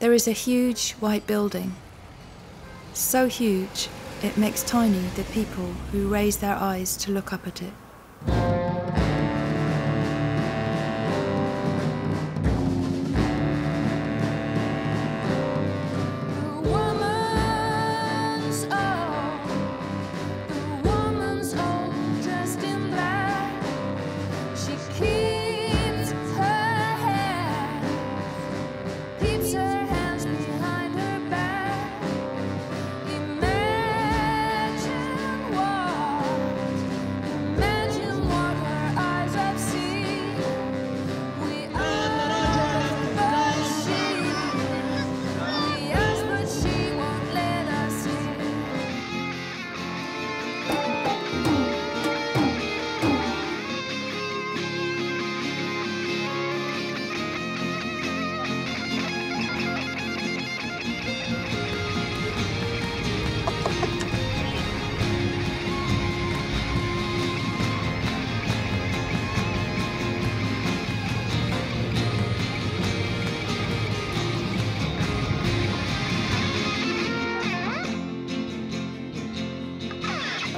There is a huge white building. So huge, it makes tiny the people who raise their eyes to look up at it.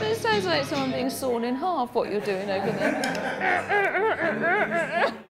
It sounds like someone being sawn in half, what you're doing over there.